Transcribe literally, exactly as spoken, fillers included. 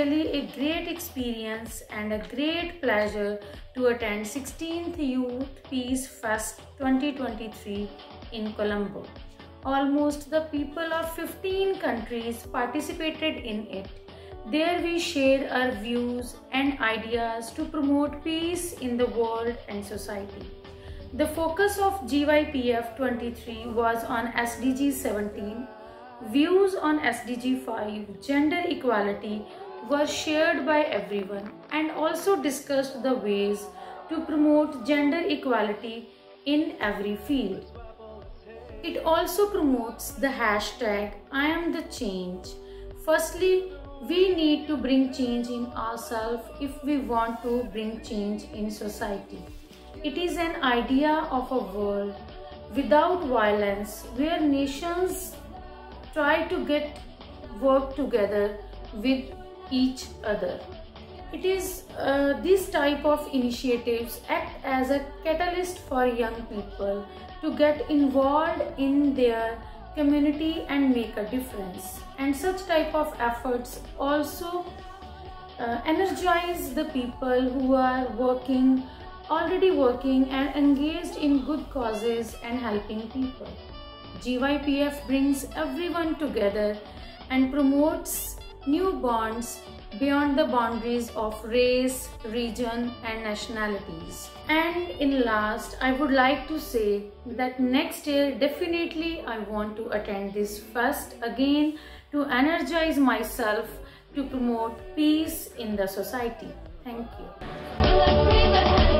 really a great experience and a great pleasure to attend sixteenth Youth Peace Fest twenty twenty-three in Colombo. Almost the people of fifteen countries participated in it. There we share our views and ideas to promote peace in the world and society. The focus of G Y P F twenty-three was on S D G seventeen. Views on S D G five, gender equality, were shared by everyone and also discussed the ways to promote gender equality in every field. It also promotes the hashtag I am the change. Firstly, we need to bring change in ourselves if we want to bring change in society. It is an idea of a world without violence where nations try to get work together with each other. It is uh, this type of initiatives act as a catalyst for young people to get involved in their community and make a difference. And such type of efforts also uh, energize the people who are working, already working and engaged in good causes and helping people. G Y P F brings everyone together and promotes new bonds beyond the boundaries of race, region and nationalities. And in last, I would like to say that next year definitely I want to attend this fest again to energize myself to promote peace in the society. Thank you.